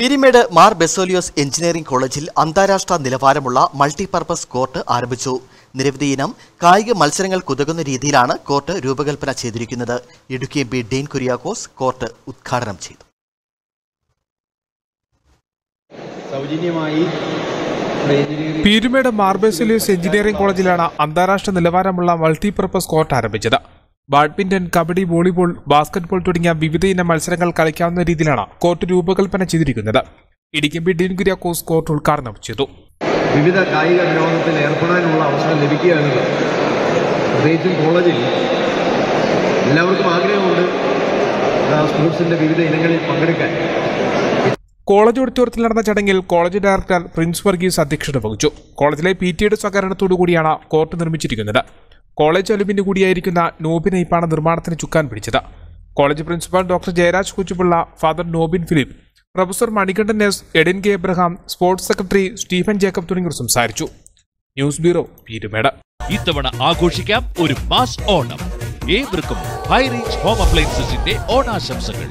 Peermade Mar Baselios engineering കോളേജിൽ അന്താരാഷ്ട്ര നിലവാരമുള്ള മൾട്ടിപർപ്പസ് കോർട്ട് ആരംഭിച്ചു. നിരവധി ഇനം കായിക മത്സരങ്ങൾക്കുതകുന്ന രീതിയിലാണ് കോർട്ട് രൂപകൽപ്പന ചെയ്തിരിക്കുന്നത്. Idukki M P Dean Kuriakose court ഉദ്ഘാടനം ചെയ്തു. പീരിമേട് മാർ ബെസോലിയോസ് എഞ്ചിനീയറിംഗ് കോളേജിലാണ് അന്താരാഷ്ട്ര നിലവാരമുള്ള മൾട്ടിപർപ്പസ് കോർട്ട് ആരംഭിച്ചത്. ബാഡ്മിന്റൺ, കബഡി, വോളിബോൾ, ബാസ്കറ്റ്ബോൾ തുടങ്ങിയ വിവിധ ഇനം മത്സരങ്ങൾ കളിക്കാവുന്ന രീതിയിലാണ് കോർട്ട് രൂപകൽപ്പന ചെയ്തിരിക്കുന്നത്. ഇടുക്കി എംപി ഡീൻ കുര്യാക്കോസ് കോർട്ട് ഉദ്ഘാടനം ചെയ്തു. വിവിധ കായിക വിനോദത്തിൽ ഏർപ്പെടാനുള്ള അവസരം ലഭിക്കുക എന്നുള്ളത് പ്രത്യേകിച്ചും കോളേജിൽ എല്ലാവർക്കും ആഗ്രഹമുണ്ട് സ്പോർട്സിന്റെ വിവിധ ഇനങ്ങളിൽ പങ്കെടുക്കാൻ. കോളേജ് ഓഡിറ്റോറിയത്തിൽ നടന്ന ചടങ്ങിൽ കോളേജ് ഡയറക്ടർ പ്രിൻസ് വർഗീസ് അധ്യക്ഷത വഹിച്ചു. കോളേജിലെ പി ടി എയുടെ സഹകരണത്തോടുകൂടിയാണ് കോർട്ട് നിർമ്മിച്ചിരിക്കുന്നത്. കോളേജ് അലുമിന് കൂടിയായിരിക്കുന്ന നോബിൻ ഐപ്പാണ് നിർമ്മാണത്തിന് ചുക്കാൻ പിടിച്ചത്. College principal doctor Jayaraj Kuchupilla, father Nobin Philip, professor Manikandan, Edin K. Abraham, sports secretary Stephen Jacob തുറിങ്ങർ സംസാരിച്ചു. News bureau, Peermade. ഇത്തവണ ആഘോഷിക്കാം ഒരു മാസ് ഓണം. ഏവർക്കും ഹൈ റേഞ്ച് ഹോം അപ്ലയൻസസിന്റെ ഓണാശംസകൾ.